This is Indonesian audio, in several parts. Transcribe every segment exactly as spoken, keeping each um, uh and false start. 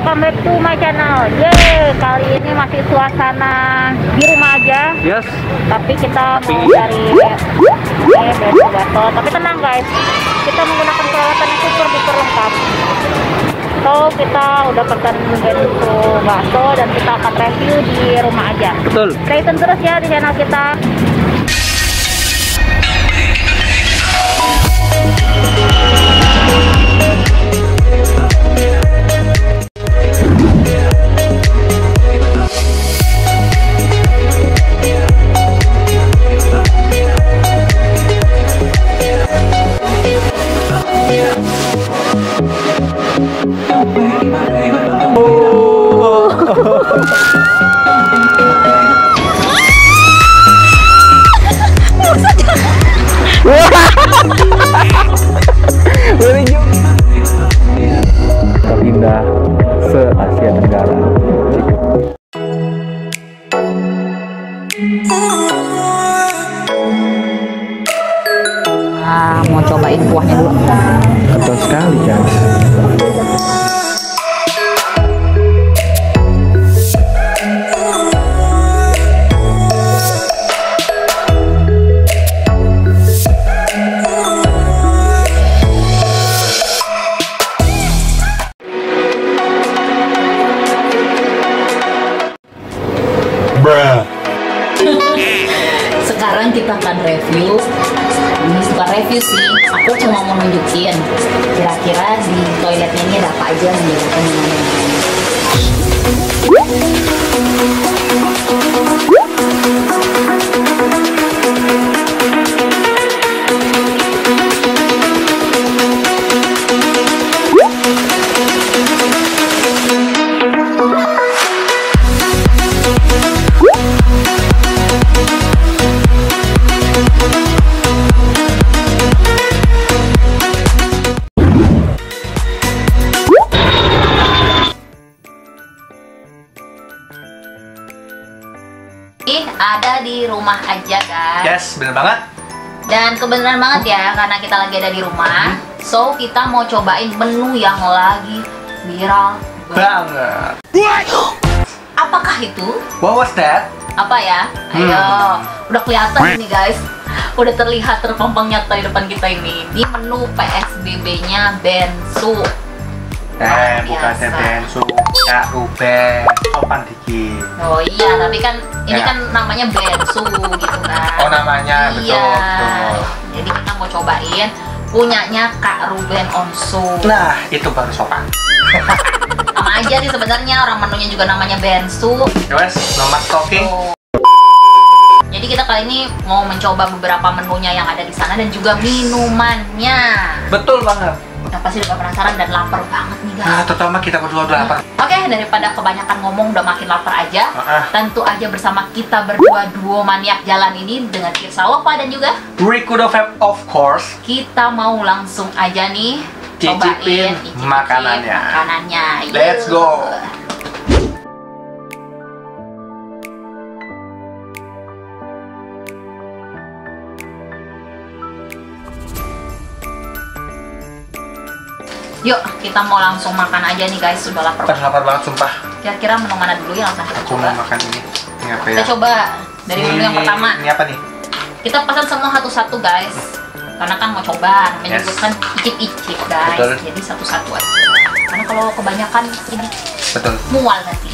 welcome back to my channel. Yeay, kali ini masih suasana di rumah aja. Yes. Tapi kita mau cari eh botol. Tapi tenang guys, kita menggunakan peralatan yang super duper lengkap. So kita udah pesen bensu bakso dan kita akan review di rumah aja. Betul. Stay tune terus ya di channel kita. Terindah se-Asia Tenggara. Ah, mau cobain kuahnya dulu. Kental sekali kan. Sekarang kita akan review. Ini bukan review sih, aku cuma mau nunjukin kira-kira di toiletnya ini ada apa aja nih. Ada di rumah aja guys. Yes, bener banget. Dan kebenaran banget ya, karena kita lagi ada di rumah. So, kita mau cobain menu yang lagi viral banget. Apakah itu? What was that? Apa ya? Ayo, hmm. udah kelihatan ini guys. Udah terlihat terpampang nyata di depan kita ini. Ini menu P S B B-nya Bensu. Eh, bukannya Bensu, Kak Ruben, sopan dikit. Oh iya, tapi kan ini ya. Kan namanya Bensu gitu kan. Oh namanya, iya. betul, betul. Jadi kita mau cobain punyanya Kak Ruben Onsu. Nah, itu baru sopan. Sama aja sih sebenarnya, orang menunya juga namanya Bensu. Yes, nomor stocking. So, jadi kita kali ini mau mencoba beberapa menunya yang ada di sana dan juga minumannya. Betul banget. Kita pasti udah penasaran dan lapar banget nih guys. Nah, terutama kita berdua udah lapar. Oke, okay, daripada kebanyakan ngomong udah makin lapar aja. Uh-uh. Tentu aja bersama kita berdua duo maniak jalan ini dengan Tirzalova dan juga Rikudo Fam of course. Kita mau langsung aja nih cicipin makanannya. Makanannya. Yuh. Let's go. Yuk, kita mau langsung makan aja nih guys, sudah lapar. Sudah lapar banget sumpah. Kira-kira menu mana dulu yang langsung kita coba? Mau makan ini. Ini apa ya? Kita coba dari menu yang pertama. Ini apa nih? Kita pesan semua satu-satu guys. Karena kan mau coba, menyebutkan icip-icip guys. Betul. Jadi satu-satu aja. Karena kalau kebanyakan ini betul. Mual nanti.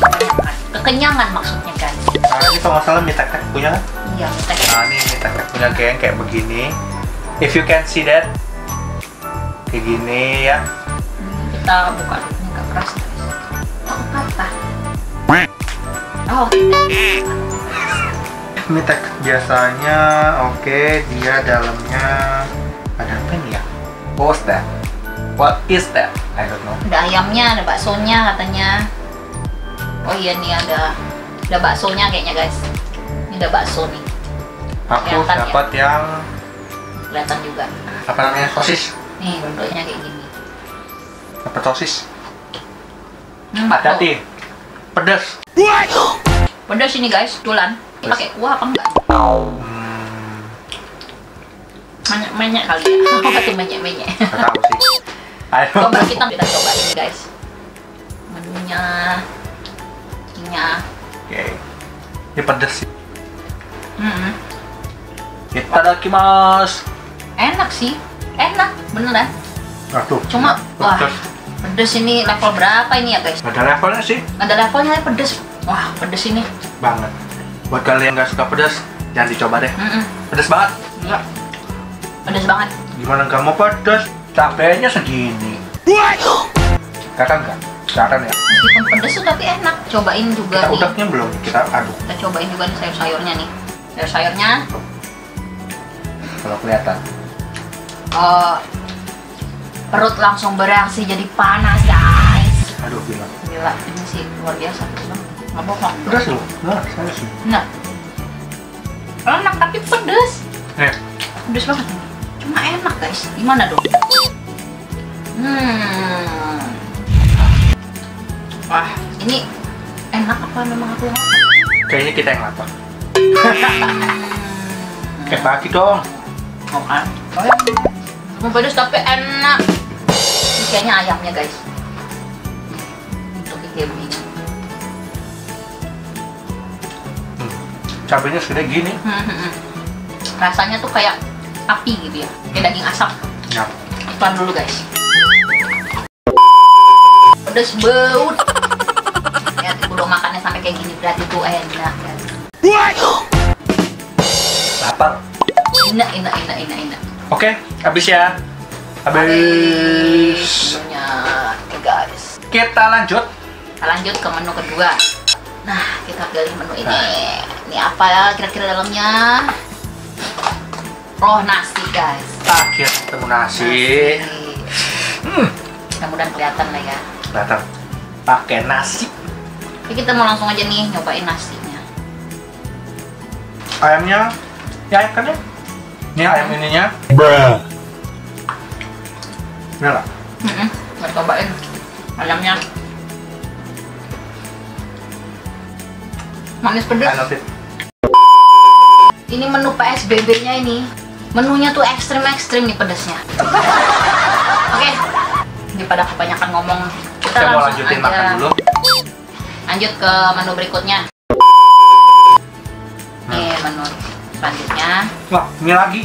Kekenyangan maksudnya guys. Nah, ini kalau masalah mie tek-tek punya kan? Iya, mie tek-tek. Nah, ini mie tek-tek punya geng kayak begini. If you can see that. Kayak gini ya. Kita buka ini nggak keras takut patah. Oh ini tek biasanya. Oke okay, dia dalamnya ada apa nih ya? What is that? What is that? I don't know. Ada ayamnya, ada baksonya katanya. Oh iya nih ada ada baksonya kayaknya guys. Ini ada bakso nih. Aku kelihatan dapat ya? Yang kelihatan juga. Apa namanya sosis? Nih bentuknya kayak gini. Dapat sosis. Hmm, hati-hati. Pedas. Pedas ini guys, tulan. Pakai kuah apa enggak? Hmm. Menyek-menyek kali ya. Apa tuh menyek-menyek? Enggak tahu sih. Ayo. Coba kita kita coba ini guys. menunya. Minyak. Oke. Ini pedas sih. Hmm. Itadakimasu. Enak sih. Enak, beneran. Nah, tuh. Cuma wah, pedas ini level berapa ini ya, guys? Ada levelnya sih. Ada levelnya pedas. Wah, pedas ini. Banget. Buat kalian yang nggak suka pedas, jangan dicoba deh. Mm -mm. Pedas banget. Enggak. Pedas banget. Gimana nggak mau pedas? Cabainya segini. Kakak nggak? Sekarang ya. Meskipun pedes tapi enak. Cobain juga. Kita nih. Udaknya belum kita aduk. Kita cobain juga sayur-sayurnya nih. Sayur-sayurnya. Kalau kelihatan. Uh, perut langsung bereaksi jadi panas guys. Aduh gila. Gila ini sih luar biasa. Nggak bohong. Pedes loh. Nggak saya sih. Nah. Enak tapi pedes. Eh. Pedes banget. Cuma enak guys. Gimana dong? Hmm, wah ini enak apa memang aku yang kayaknya kita yang lapar. Kayak pagi dong. Oke. Mau pedas tapi enak. Ini kayaknya ayamnya guys. Untuk kayak begini. Hmm. Cabainya sudah gini. Hmm, hmm, hmm. Rasanya tuh kayak api gitu ya, kayak daging asap. Ya. Pelan dulu guys. Pedes beut. Ya, udah makannya sampai kayak gini berarti tuh enak ya. Lapar. Enak, enak, enak, enak, enak. Oke, habis ya. Habis. Oke guys. Kita lanjut. Kita lanjut ke menu kedua. Nah, kita pilih menu ini. Nah. Ini apa ya kira-kira dalamnya? Oh, nasi guys. Akhirnya ketemu nasi. nasi. Hmm. Mudah-mudahan kelihatan lah ya. Datang pakai nasi. Jadi kita mau langsung aja nih nyobain nasinya. Ayamnya, ya ayam kan ya? Ini ayam ininya. Bruh. Ini lah. Mm-mm, nggak cobain ayamnya. Manis pedas. Ini menu P S B B-nya ini. Menunya tuh ekstrim-ekstrim nih pedasnya. Oke. Daripada kebanyakan ngomong. Kita, kita mau lanjutin aja. Makan dulu. Lanjut ke menu berikutnya. Hmm. Nih menu selanjutnya. Wah, ini lagi.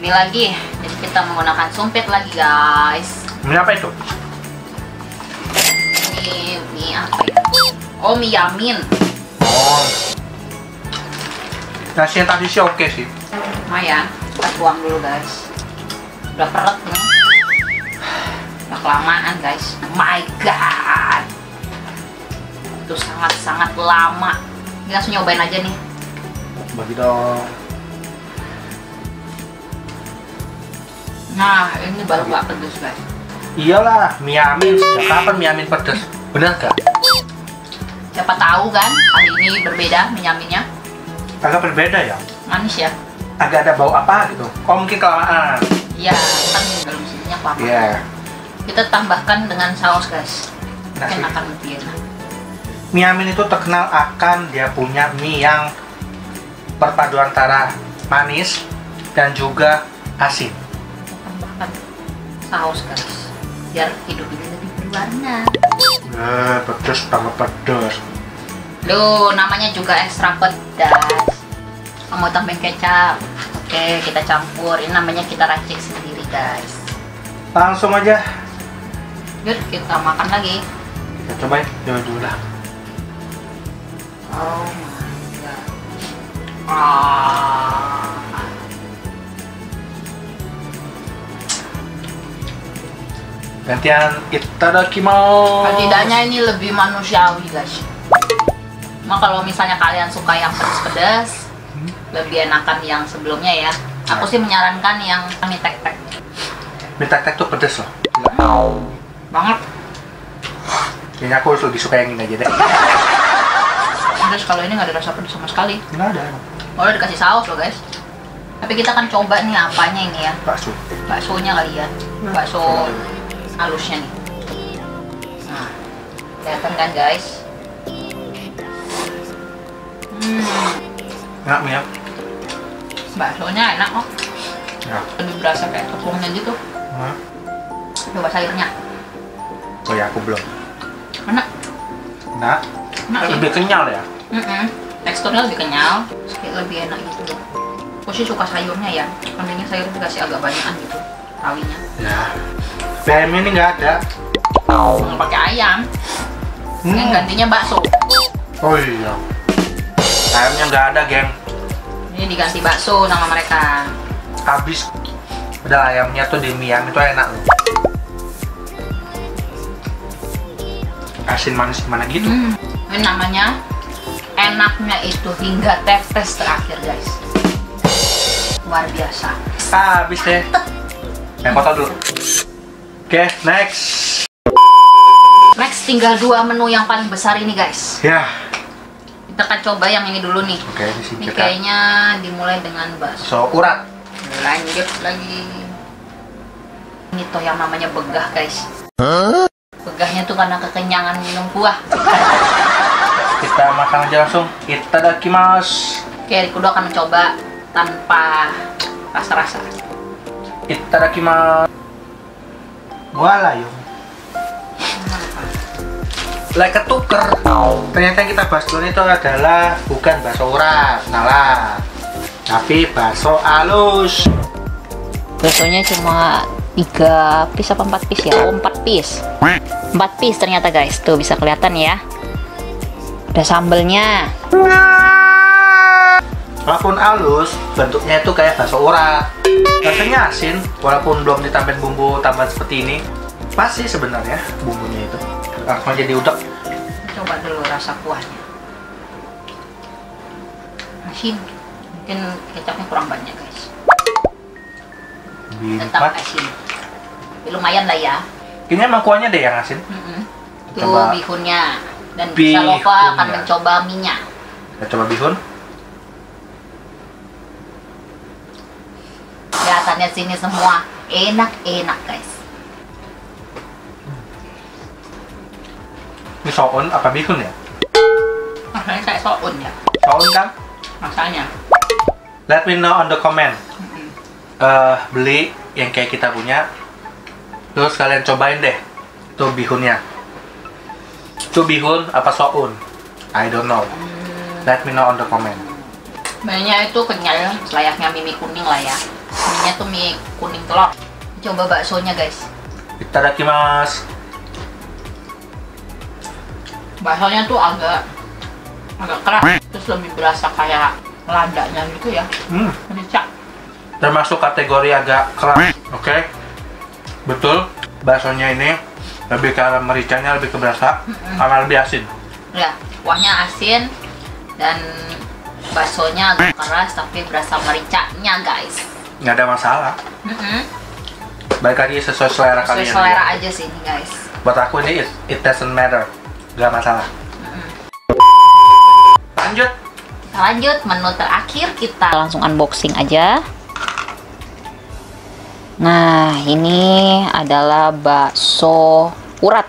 Ini lagi. Jadi kita menggunakan sumpit lagi, guys. Ini apa itu? Ini mie apa ya? Oh, mie yamin. Oh. Nasi yang tadi sih oke sih. Lumayan. Kita buang dulu, guys. Udah peret nih. Kelamaan guys, my god, itu sangat-sangat lama. Ini langsung nyobain aja nih. Bagi dong. Nah ini baru nggak pedes guys. Iyalah, mie yamin. Sejak kapan mie yamin pedes? Bener gak? Siapa tahu kan? Kali ini berbeda mie yaminnya. Agak berbeda ya. Manis ya. Agak ada bau apa gitu? Oh mungkin kelamaan. Iya, kan dalam sininya kelamaan. Iya. Yeah. Kita tambahkan dengan saus guys. Mungkin akan lebih enak. Mie yamin itu terkenal akan dia punya mie yang perpaduan antara manis dan juga asin. Tambahkan saus guys biar hidup ini lebih berwarna. Eh, pedas tambah pedas. Loh, namanya juga ekstra pedas. Mau tambahin kecap. Oke, kita campur. Ini namanya kita racik sendiri guys. Langsung aja. Yuk, kita makan lagi. Kita cobain, coba dulu lah. Oh my god. Ah. Gantian itadakimasu. Setidaknya ini lebih manusiawi, guys. Nah, kalau misalnya kalian suka yang pedas-pedas, hmm? Lebih enakan yang sebelumnya ya. Aku sih menyarankan yang mie tek-tek. Mie tek-tek tuh pedas loh. Hmm. Banget. Kayaknya aku lebih suka yang ini aja deh. Terus kalau ini nggak ada rasa pedas sama sekali. Nggak ada. Boleh dikasih saus loh guys. Tapi kita akan coba nih apanya ini ya. Bakso. Baksonya kali ya. Bakso halusnya nih. Nah, kelihatan kan guys. Hmm. Enak ya. Baksonya enak kok. Ya. Lebih berasa kayak tepungnya gitu. Nah. Coba sayurnya. Oh ya, aku belum. Enak. Enak? Enak sih. Lebih kenyal ya? Mm-mm. Teksturnya lebih kenyal, lebih enak gitu. Aku sih suka sayurnya ya, mendingnya sayur dikasih agak banyakan gitu, tawinya. Nah, ayamnya ini nggak ada. Nggak pakai ayam, hmm. ini gantinya bakso. Oh iya, ayamnya nggak ada geng. Ini diganti bakso sama mereka. Habis, udah ayamnya tuh di miam itu enak loh. Asin manis gimana gitu. Hmm. Ini namanya enaknya itu hingga tetes terakhir guys, luar biasa. Ah, habis deh yang foto dulu. Oke, next next tinggal dua menu yang paling besar ini guys ya, yeah. Kita akan coba yang ini dulu nih. Oke, ini kayaknya dimulai dengan bakso urat, lanjut lagi ini tuh yang namanya begah guys. huh? Begahnya tuh karena kekenyangan minum buah. Kita makan aja langsung. Itadakimasu. Oke, Rikudo akan mencoba tanpa rasa-rasa. Itadakimasu. Wala yuk. Like ketuker. Ternyata yang kita bahas dulu itu adalah bukan bakso urat, salah. Tapi bakso halus. Baksonya cuma tiga piece apa empat piece ya? Oh, empat piece. empat piece ternyata guys. Tuh bisa kelihatan ya. Ada sambelnya. Walaupun halus, bentuknya itu kayak bakso urat. Rasanya asin, walaupun belum ditambahin bumbu tambahan seperti ini. Pas sih sebenarnya bumbunya itu. Langsung jadi udeg. Coba dulu rasa kuahnya. Asin. Mungkin kecapnya kurang banyak guys. Bimpat. Tetap asin. Lumayan lah ya. Ini emang kuahnya deh yang asin. Mm-hmm. Tuh coba bihunnya. Dan Tirzalova akan mencoba minyak. Kita coba bihun. Kelihatannya sini semua enak-enak guys. Ini soun apa bihun ya? Rasanya kayak soun ya. Soun kan? Rasanya. Let me know on the comment. Mm-hmm. uh, Beli yang kayak kita punya. Terus kalian cobain deh tuh bihunnya. Itu bihun apa soun? I don't know. Hmm. Let me know on the comment. Minyak itu kenyal, layaknya mie kuning lah ya. Minyak tuh mie kuning telur. Coba baksonya guys. Itadakimasu. Baksonya tuh agak agak keras, terus lebih berasa kayak landaknya gitu ya. Hmm. Menicak. Termasuk kategori agak keras. Oke, okay. Betul. Baksonya ini lebih ke mericanya, lebih ke berasa, mm-hmm. karena lebih asin. Ya, kuahnya asin dan baksonya agak keras tapi berasa mericanya guys. Nggak ada masalah. Mm-hmm. Baik lagi sesuai selera sesuai kalian. Sesuai selera aja sih ini guys. Buat aku ini it, it doesn't matter, nggak masalah. Mm-hmm. Lanjut. Kita lanjut menu terakhir kita langsung unboxing aja. Nah, ini adalah bakso urat.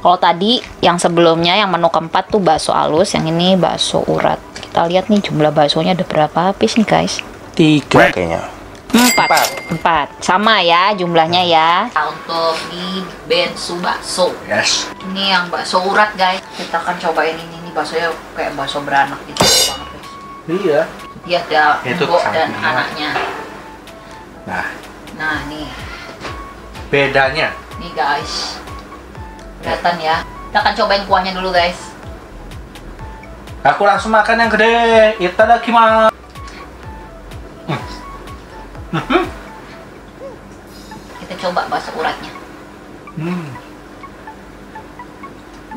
Kalau tadi yang sebelumnya yang menu keempat tuh bakso halus, yang ini bakso urat. Kita lihat nih jumlah baksonya ada berapa piece nih guys? Tiga kayaknya. Empat. Empat. Empat. Sama ya jumlahnya ya. Untuk di Bensu bakso. Yes. Ini yang bakso urat guys. Kita akan cobain ini. Ini baksonya kayak bakso beranak gitu banget guys. Iya. Dia ada empuk dan anaknya. Nah. Nah nih bedanya nih guys, kelihatan ya. Kita akan cobain kuahnya dulu guys. Aku langsung makan yang gede. Itadakimasu. Hmm. Kita coba bakso uratnya. Hmm.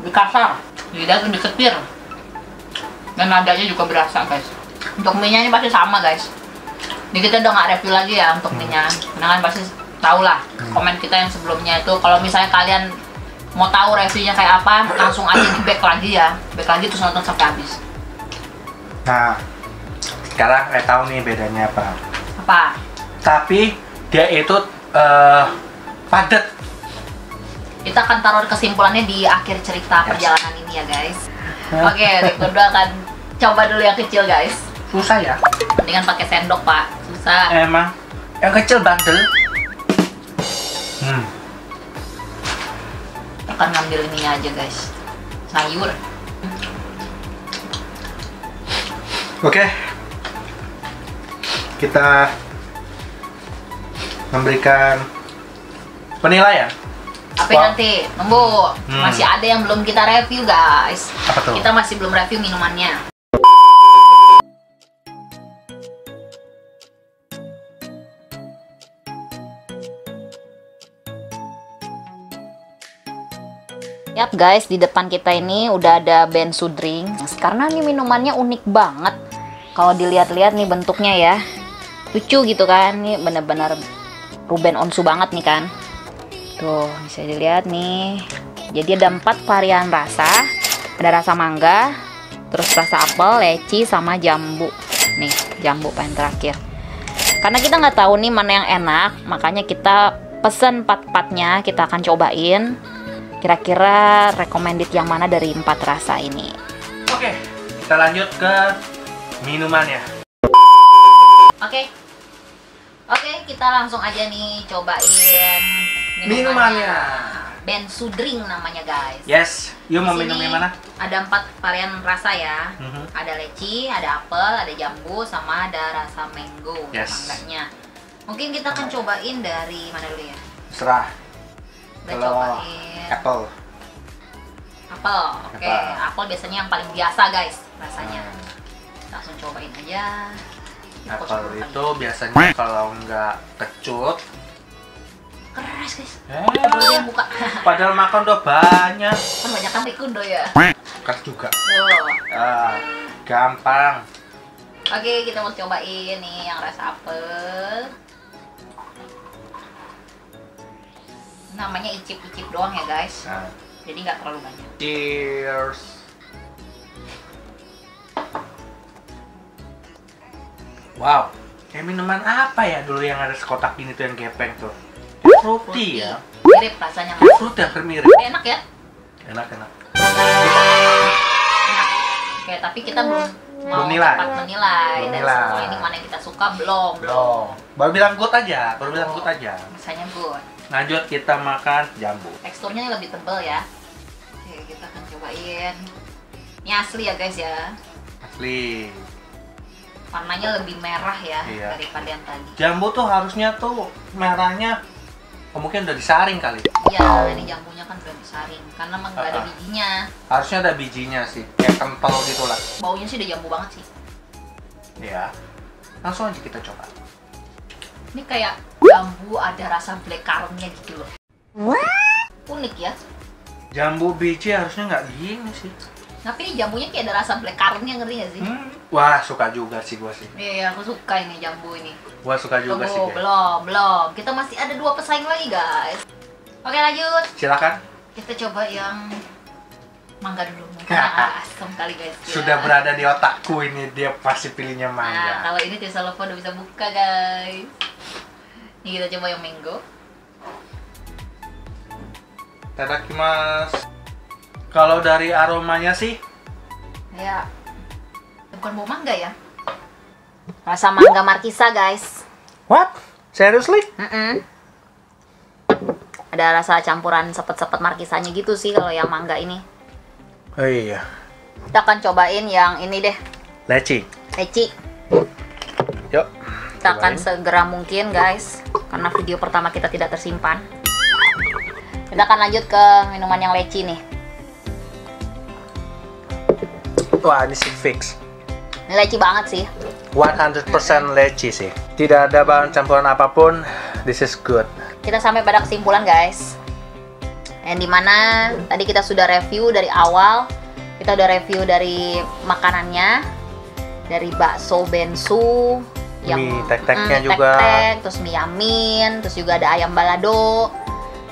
Lebih kasar, lidah tuh diketir dan nadanya juga berasa guys. Untuk minyaknya pasti sama guys. Ini kita udah nggak review lagi ya untuk minyak. Karena kan pasti tahu lah komen kita yang sebelumnya itu. Kalau misalnya kalian mau tahu reviewnya kayak apa, langsung aja di back lagi ya. Back lagi terus nonton sampai habis. Nah, sekarang saya tahu nih bedanya apa. Apa? Tapi dia itu uh, padat. Kita akan taruh kesimpulannya di akhir cerita yes. perjalanan ini ya guys. Oke, okay, Rikudo akan coba dulu yang kecil guys. Susah ya? Mendingan pakai sendok pak, susah. Emang yang kecil bandel. Hmm. Akan ngambil ininya aja guys, sayur. Oke, kita memberikan penilaian. Apa wow. nanti? Nunggu, hmm. masih ada yang belum kita review, guys. Apa tuh? Kita masih belum review minumannya. Yap guys, di depan kita ini udah ada Bensu Drink. Karena ini minumannya unik banget. Kalau dilihat-lihat nih bentuknya ya, lucu gitu kan. Ini bener-bener Ruben Onsu banget nih kan. Tuh, bisa dilihat nih. Jadi ada empat varian rasa. Ada rasa mangga, terus rasa apel, leci, sama jambu. Nih, jambu paling terakhir. Karena kita nggak tahu nih mana yang enak, makanya kita pesen empat-empatnya. Kita akan cobain kira-kira recommended yang mana dari empat rasa ini. Oke, kita lanjut ke minumannya. Oke, oke kita langsung aja nih cobain minumannya. minumannya. Bensu Drink namanya guys. Yes, yuk mau minum yang mana? Ada empat varian rasa ya. Mm-hmm. Ada leci, ada apel, ada jambu, sama ada rasa mango. Yes. Mangganya. Mungkin kita akan cobain dari mana dulu ya? Serah. Kita cobain. Apel, apel, oke. Okay. Apel biasanya yang paling biasa guys, rasanya. Hmm. Langsung cobain aja. Apel itu biasanya kalau nggak kecut, keras guys. Eh, eh. Buka. Padahal makan udah banyak. Kan banyak kan Rikudo ya. Keras juga. Oh. Uh, gampang. Oke, okay, kita mau cobain nih yang rasa apel. Namanya icip-icip doang ya guys, nah. Jadi nggak terlalu banyak. Cheers. Wow, kayak minuman apa ya dulu yang ada sekotak gini tuh yang gepeng tuh? Fruity ya. Mirip rasanya. Fruity yang termirip. Enak ya? Enak enak. Enak. Oke, tapi kita belum mau dapat menilai dari semua ini mana yang kita suka belum. Belum. Baru bilang good aja, baru bilang good aja. Misalnya good. Lanjut kita makan jambu. Teksturnya lebih tebal ya. Oke, kita akan cobain. Ini asli ya guys ya. Asli. Warnanya lebih merah ya, iya, daripada yang tadi. Jambu tuh harusnya tuh merahnya oh, mungkin udah disaring kali. Iya, ini jambunya kan belum disaring karena nggak uh-huh. ada bijinya. Harusnya ada bijinya sih, kayak kental gitu lah. Baunya sih udah jambu banget sih. Iya. Langsung aja kita coba. Ini kayak jambu ada rasa black currant-nya gitu loh. What? Unik ya. Jambu biji harusnya nggak gini sih. Tapi ini jambunya kayak ada rasa black currant-nya, ngeri nggak sih? Hmm. Wah, suka juga sih gua sih. Iya, aku suka ini jambu ini. Gua suka juga. Tunggu, sih. Guys. Belum, belum. Kita masih ada dua pesaing lagi guys. Oke lanjut. Silakan. Kita coba yang mangga dulu. Nah, asam kali guys. Ya. Sudah berada di otakku ini, dia pasti pilihnya mangga. Nah, kalau ini Tirzalova udah bisa buka guys. Ini kita coba yang mango. Itadakimasu. Kalau dari aromanya sih, ya, bukan bau mangga ya. Rasa mangga markisa guys. What? Seriously? Mm-mm. Ada rasa campuran sepet-sepet markisanya gitu sih kalau yang mangga ini. Oh iya. Kita akan cobain yang ini deh. Leci. Leci. Yuk. Kita cobain. Akan segera mungkin guys, karena video pertama kita tidak tersimpan. Kita akan lanjut ke minuman yang leci nih. Wah, ini sih fix. Ini leci banget sih. one hundred percent leci sih. Tidak ada bahan campuran apapun. This is good. Kita sampai pada kesimpulan guys. Yang dimana tadi kita sudah review dari awal. Kita udah review dari makanannya, dari bakso bensu, yang mie tek-teknya mm, juga tek-tek, terus mie yamin, terus juga ada ayam balado,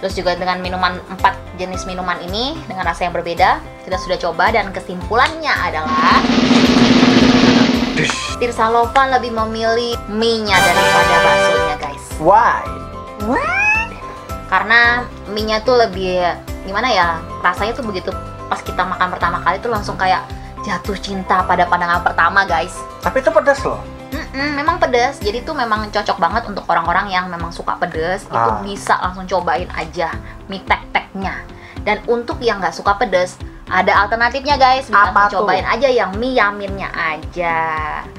terus juga dengan minuman empat jenis minuman ini dengan rasa yang berbeda. Kita sudah coba dan kesimpulannya adalah Tirzalova lebih memilih mie-nya daripada baksonya guys. Why? Why? Karena mie-nya tuh lebih gimana ya, rasanya tuh begitu pas kita makan pertama kali tuh langsung kayak jatuh cinta pada pandangan pertama guys. Tapi itu pedas loh. Mm-mm, memang pedas, jadi tuh memang cocok banget untuk orang-orang yang memang suka pedas. Ah. Itu bisa langsung cobain aja mie tek-teknya. Dan untuk yang nggak suka pedas, Ada alternatifnya guys, bisa cobain aja yang mie yaminnya aja.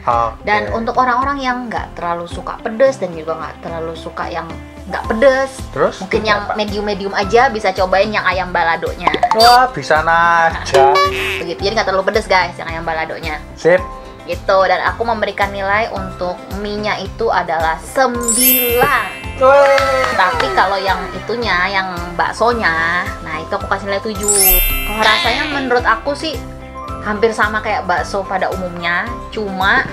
Okay. Dan untuk orang-orang yang nggak terlalu suka pedes dan juga nggak terlalu suka yang nggak pedes, terus mungkin yang medium-medium aja bisa cobain yang ayam baladonya. Wah, bisa aja. Begitu, jadi nggak terlalu pedes guys yang ayam baladonya. Sip. Gitu, dan aku memberikan nilai untuk mie-nya itu adalah sembilan. Wey. Tapi kalau yang itunya, yang baksonya, nah itu aku kasih nilai tujuh. Kalau rasanya menurut aku sih hampir sama kayak bakso pada umumnya, cuma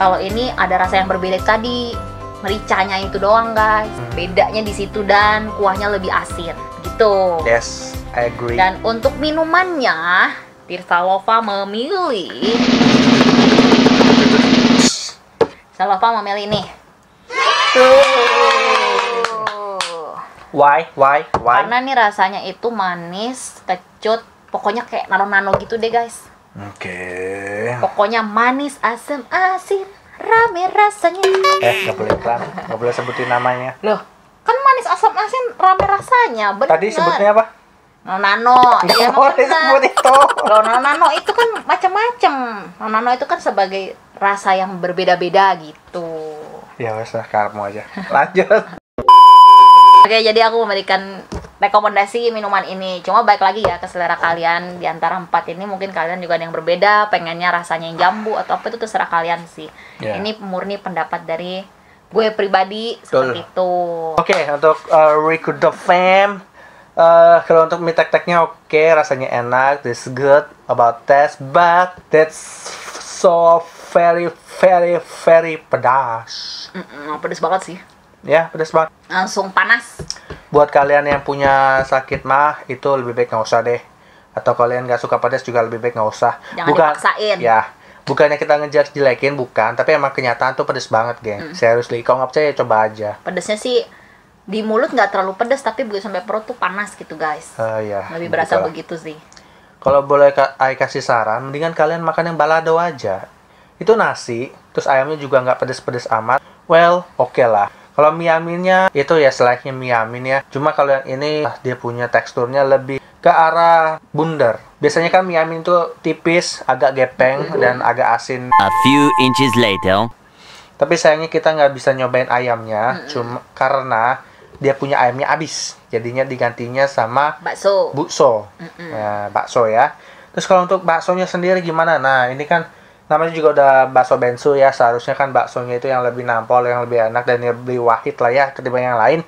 kalau ini ada rasa yang berbeda tadi, mericanya itu doang guys. Bedanya di situ, dan kuahnya lebih asin gitu. Yes, I agree. Dan untuk minumannya, Tirzalova memilih Tirzalova memilih nih. Tuh. Why? Why? Why? Karena nih rasanya itu manis, kecut, pokoknya kayak nano-nano gitu deh guys. Oke. Okay. Pokoknya manis, asam, asin, rame rasanya. Eh, nggak boleh iklan, nggak boleh sebutin namanya. Loh, kan manis, asam, asin, rame rasanya, bener. Tadi sebutnya apa? Nano-nano. Nggak boleh sebut itu. Loh, nano-nano itu kan macam-macam. Nano-nano itu kan sebagai rasa yang berbeda-beda gitu. Ya wes lah, kamu aja. Lanjut. Oke, jadi aku memberikan rekomendasi minuman ini. Cuma baik lagi ya ke selera kalian. Di antara empat ini mungkin kalian juga ada yang berbeda, pengennya rasanya yang jambu atau apa, itu terserah kalian sih. Yeah. Ini murni pendapat dari gue pribadi. Betul. Seperti itu. Oke, okay, untuk uh, Rikudo Fam, uh, kalau untuk mie tek-teknya oke, okay, rasanya enak, this good about taste, but that's so very very very pedas. Mm-mm, pedas banget sih. Ya, pedas banget. Langsung panas. Buat kalian yang punya sakit mah, itu lebih baik nggak usah deh. Atau kalian nggak suka pedas juga lebih baik nggak usah. Jangan bukan, dipaksain. Ya, bukannya kita ngejudge jelekin, bukan. Tapi emang kenyataan tuh pedas banget, geng. Mm. Seriously, kalau nggak percaya ya coba aja. Pedasnya sih di mulut nggak terlalu pedas, tapi begitu sampai perut tuh panas gitu, guys. Uh, ya, lebih berasa betul. Begitu sih. Kalau boleh saya kasih saran, mendingan kalian makan yang balado aja. Itu nasi, terus ayamnya juga nggak pedas-pedas amat. Well, oke okay lah. Kalau mie yaminnya itu ya selainnya mie yamin ya. Cuma kalau yang ini dia punya teksturnya lebih ke arah bundar. Biasanya kan mie yamin itu tipis, agak gepeng dan agak asin. A few inches later. Tapi sayangnya kita nggak bisa nyobain ayamnya, cuma karena dia punya ayamnya habis. Jadinya digantinya sama bakso. Bakso. Nah, bakso ya. Terus kalau untuk baksonya sendiri gimana? Nah, ini kan namanya juga udah bakso Bensu ya, seharusnya kan baksonya itu yang lebih nampol, yang lebih enak, dan yang lebih wahid lah ya ketimbang yang lain.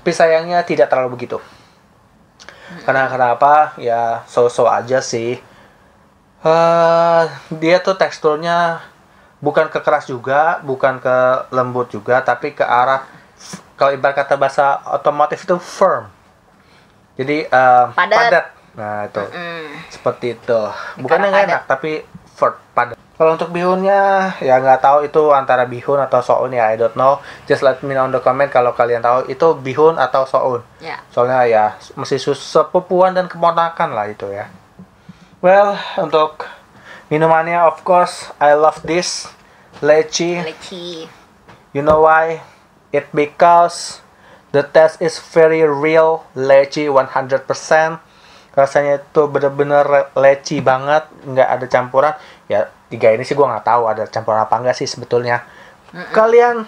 Tapi sayangnya tidak terlalu begitu. Karena kenapa? Ya so-so aja sih. Uh, dia tuh teksturnya bukan ke keras juga, bukan ke lembut juga, tapi ke arah, kalau ibarat kata bahasa otomotif itu firm. Jadi uh, padat. padat. Nah itu, mm-mm. seperti itu. Bukannya nggak enak, tapi padat. Kalau untuk bihunnya ya nggak tahu itu antara bihun atau soun ya, I don't know. Just let me know in the comment kalau kalian tahu itu bihun atau soun. Yeah. Soalnya ya mesti sepupuan dan keponakan lah itu ya. Well, untuk minumannya of course I love this leci. Leci. You know why? It because the taste is very real leci one hundred percent. Rasanya itu bener-bener leci banget, nggak ada campuran. Ya tiga ini sih gue nggak tahu ada campuran apa enggak sih sebetulnya. Mm-mm. Kalian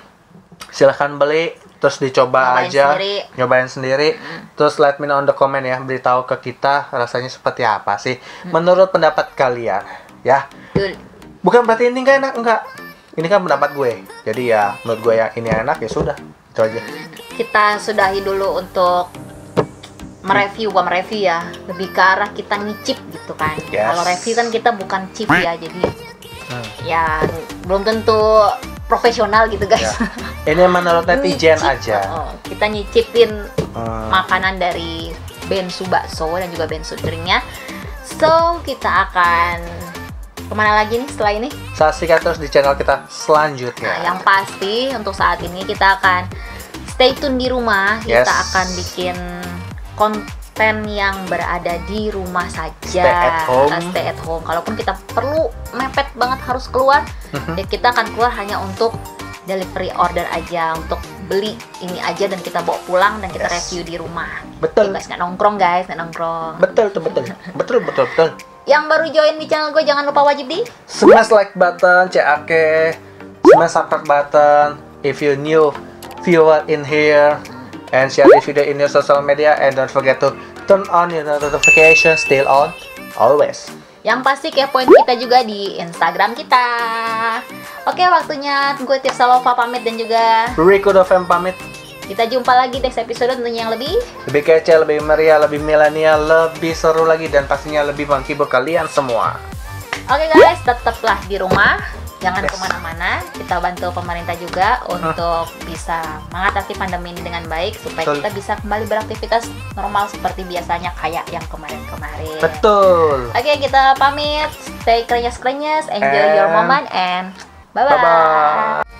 silahkan beli terus dicoba nyobain aja, sendiri. nyobain sendiri. Mm-mm. Terus let me know on the comment ya, beritahu ke kita rasanya seperti apa sih. Mm-mm. Menurut pendapat kalian ya. Betul. Bukan berarti ini nggak enak, enggak. Ini kan pendapat gue. Jadi ya menurut gue yang ini enak ya sudah itu aja. Kita sudahi dulu untuk mereview, bukan mereview ya, lebih ke arah kita ngicip gitu kan. Yes. Kalau review kan kita bukan chip ya, jadi hmm. ya belum tentu profesional gitu guys ya. Ini menurut netizen aja. Oh, kita nyicipin hmm. makanan dari Bensu Bakso dan juga Bensu Drinknya. So kita akan kemana lagi nih setelah ini? Saksikan terus di channel kita selanjutnya. Nah, yang pasti untuk saat ini kita akan stay tune di rumah. Yes. Kita akan bikin konten yang berada di rumah saja, stay at home. Kita stay at home. Kalaupun kita perlu mepet banget harus keluar, mm-hmm. ya kita akan keluar hanya untuk delivery order aja, untuk beli ini aja dan kita bawa pulang dan kita yes. review di rumah. Betul. Guys, nggak nongkrong guys, nggak nongkrong. Betul tuh, betul. betul, betul, betul. Yang baru join di channel gue jangan lupa wajib di smash like button, C A K, smash subscribe button. If you new viewer in here and share this video in your social media and don't forget to turn on your notifications, still on always. Yang pasti kepoin kita juga di Instagram kita. Oke, waktunya gue Tirzalova pamit dan juga Rikudo Fam pamit. Kita jumpa lagi next episode tentunya yang lebih lebih kece, lebih meriah, lebih milenial, lebih seru lagi dan pastinya lebih menghibur kalian semua. Oke guys, tetaplah di rumah, jangan yes. kemana-mana. Kita bantu pemerintah juga untuk hmm. bisa mengatasi pandemi ini dengan baik supaya Betul. kita bisa kembali beraktivitas normal seperti biasanya kayak yang kemarin-kemarin. Betul. Oke, kita pamit. Stay krenyes-krenyes, enjoy and your moment and bye bye. bye, -bye.